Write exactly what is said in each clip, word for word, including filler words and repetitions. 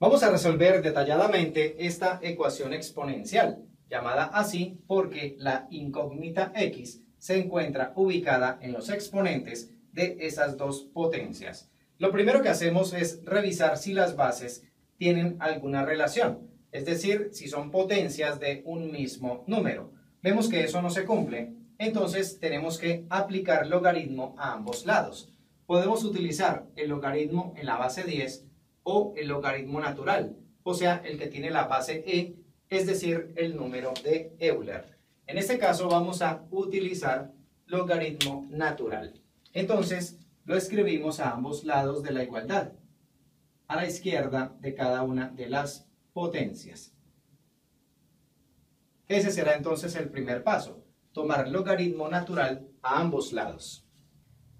Vamos a resolver detalladamente esta ecuación exponencial, llamada así porque la incógnita x se encuentra ubicada en los exponentes de esas dos potencias. Lo primero que hacemos es revisar si las bases tienen alguna relación, es decir, si son potencias de un mismo número. Vemos que eso no se cumple, entonces tenemos que aplicar logaritmo a ambos lados. Podemos utilizar el logaritmo en la base diez o el logaritmo natural, o sea, el que tiene la base e, es decir, el número de Euler. En este caso vamos a utilizar logaritmo natural. Entonces, lo escribimos a ambos lados de la igualdad, a la izquierda de cada una de las potencias. Ese será entonces el primer paso, tomar logaritmo natural a ambos lados.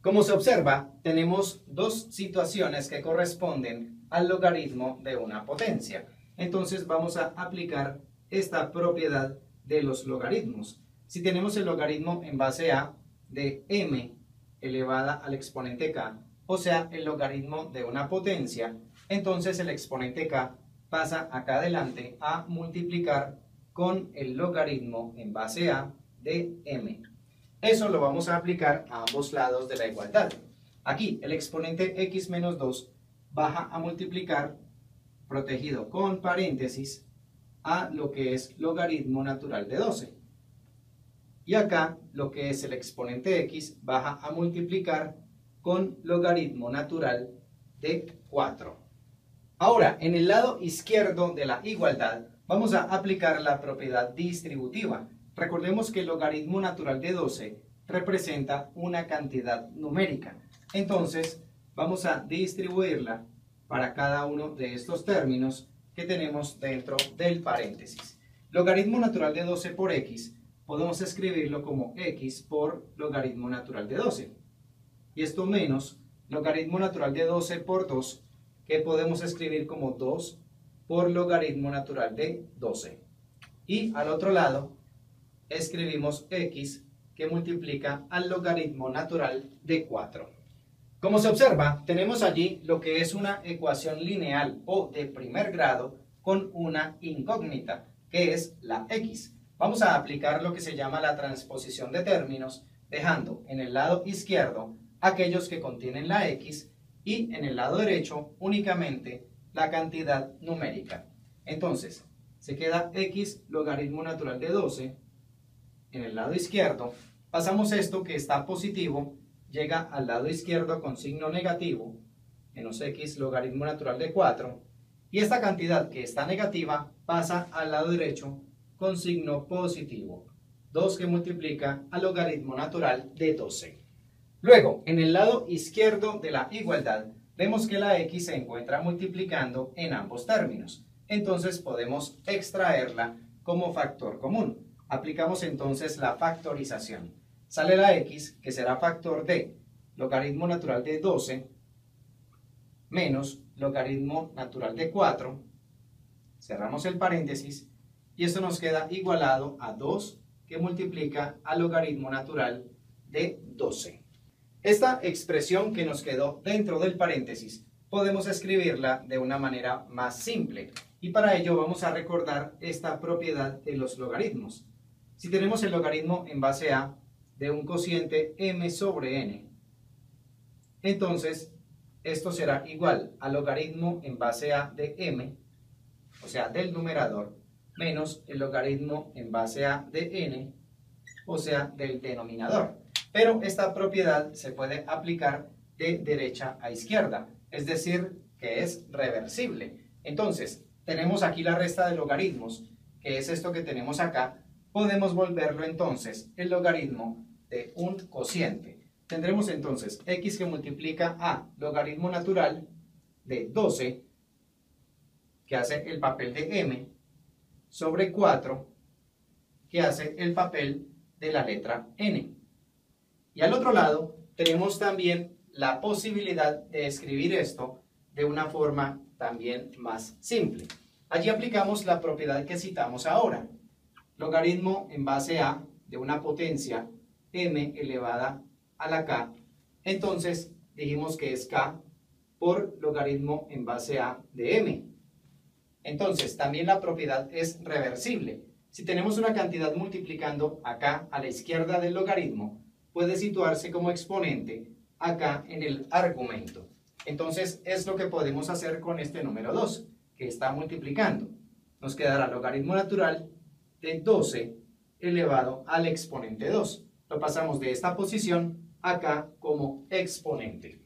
Como se observa, tenemos dos situaciones que corresponden al logaritmo de una potencia. Entonces vamos a aplicar esta propiedad de los logaritmos. Si tenemos el logaritmo en base a de m elevada al exponente k, o sea, el logaritmo de una potencia, entonces el exponente k pasa acá adelante a multiplicar con el logaritmo en base a de m. Eso lo vamos a aplicar a ambos lados de la igualdad. Aquí el exponente x menos dos baja a multiplicar, protegido con paréntesis, a lo que es logaritmo natural de doce. Y acá lo que es el exponente x baja a multiplicar con logaritmo natural de cuatro. Ahora, en el lado izquierdo de la igualdad vamos a aplicar la propiedad distributiva. Recordemos que el logaritmo natural de doce representa una cantidad numérica. Entonces, vamos a distribuirla para cada uno de estos términos que tenemos dentro del paréntesis. Logaritmo natural de doce por x, podemos escribirlo como x por logaritmo natural de doce. Y esto menos logaritmo natural de doce por dos, que podemos escribir como dos por logaritmo natural de doce. Y al otro lado escribimos x que multiplica al logaritmo natural de cuatro. Como se observa, tenemos allí lo que es una ecuación lineal o de primer grado con una incógnita, que es la x. Vamos a aplicar lo que se llama la transposición de términos, dejando en el lado izquierdo aquellos que contienen la x y en el lado derecho únicamente la cantidad numérica. Entonces, se queda x logaritmo natural de doce en el lado izquierdo. Pasamos esto que está positivo, llega al lado izquierdo con signo negativo, menos x logaritmo natural de cuatro, y esta cantidad que está negativa pasa al lado derecho con signo positivo, dos que multiplica al logaritmo natural de doce. Luego, en el lado izquierdo de la igualdad, vemos que la x se encuentra multiplicando en ambos términos, entonces podemos extraerla como factor común. Aplicamos entonces la factorización. Sale la x, que será factor de logaritmo natural de doce menos logaritmo natural de cuatro, cerramos el paréntesis, y esto nos queda igualado a dos que multiplica al logaritmo natural de doce. Esta expresión que nos quedó dentro del paréntesis podemos escribirla de una manera más simple, y para ello vamos a recordar esta propiedad de los logaritmos. Si tenemos el logaritmo en base a de un cociente m sobre n, entonces esto será igual al logaritmo en base a de m, o sea del numerador, menos el logaritmo en base a de n, o sea del denominador. Pero esta propiedad se puede aplicar de derecha a izquierda, es decir, que es reversible. Entonces, tenemos aquí la resta de logaritmos, que es esto que tenemos acá. Podemos volverlo entonces el logaritmo de un cociente. Tendremos entonces x que multiplica a logaritmo natural de doce, que hace el papel de m, sobre cuatro, que hace el papel de la letra n. Y al otro lado tenemos también la posibilidad de escribir esto de una forma también más simple. Allí aplicamos la propiedad que citamos ahora. Logaritmo en base a de una potencia m elevada a la k, entonces dijimos que es k por logaritmo en base a de m, Entonces, también la propiedad es reversible. Si tenemos una cantidad multiplicando acá a la izquierda del logaritmo, puede situarse como exponente acá en el argumento. Entonces, es lo que podemos hacer con este número dos, que está multiplicando. Nos quedará logaritmo natural de doce elevado al exponente dos. Lo pasamos de esta posición acá como exponente.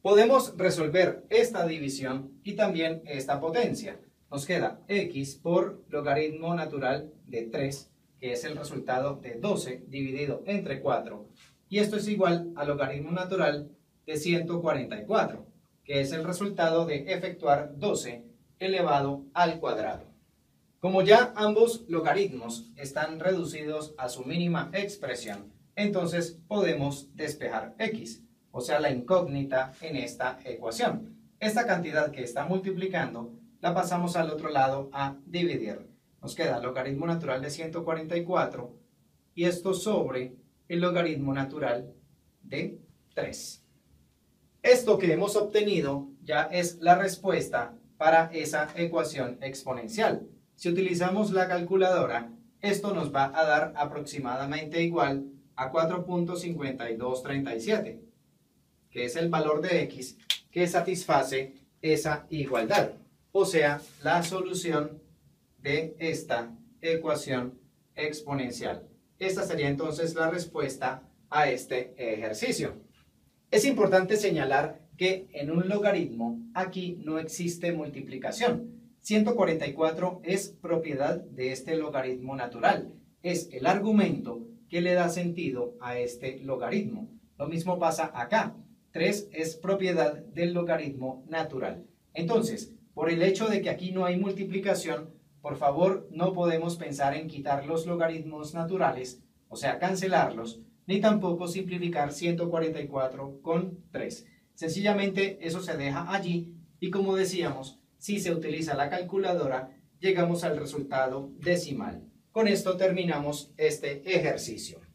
Podemos resolver esta división y también esta potencia. Nos queda x por logaritmo natural de tres, que es el resultado de doce dividido entre cuatro. Y esto es igual a logaritmo natural de ciento cuarenta y cuatro, que es el resultado de efectuar doce elevado al cuadrado. Como ya ambos logaritmos están reducidos a su mínima expresión, entonces podemos despejar x, o sea, la incógnita en esta ecuación. Esta cantidad que está multiplicando la pasamos al otro lado a dividir. Nos queda logaritmo natural de ciento cuarenta y cuatro y esto sobre el logaritmo natural de tres. Esto que hemos obtenido ya es la respuesta para esa ecuación exponencial. Si utilizamos la calculadora, esto nos va a dar aproximadamente igual a cuatro punto cincuenta y dos treinta y siete, que es el valor de x que satisface esa igualdad. O sea, la solución de esta ecuación exponencial. Esta sería entonces la respuesta a este ejercicio. Es importante señalar que en un logaritmo aquí no existe multiplicación. ciento cuarenta y cuatro es propiedad de este logaritmo natural. Es el argumento que le da sentido a este logaritmo. Lo mismo pasa acá. tres es propiedad del logaritmo natural. Entonces, por el hecho de que aquí no hay multiplicación, por favor, no podemos pensar en quitar los logaritmos naturales, o sea, cancelarlos, ni tampoco simplificar ciento cuarenta y cuatro con tres. Sencillamente eso se deja allí y, como decíamos, si se utiliza la calculadora, llegamos al resultado decimal. Con esto terminamos este ejercicio.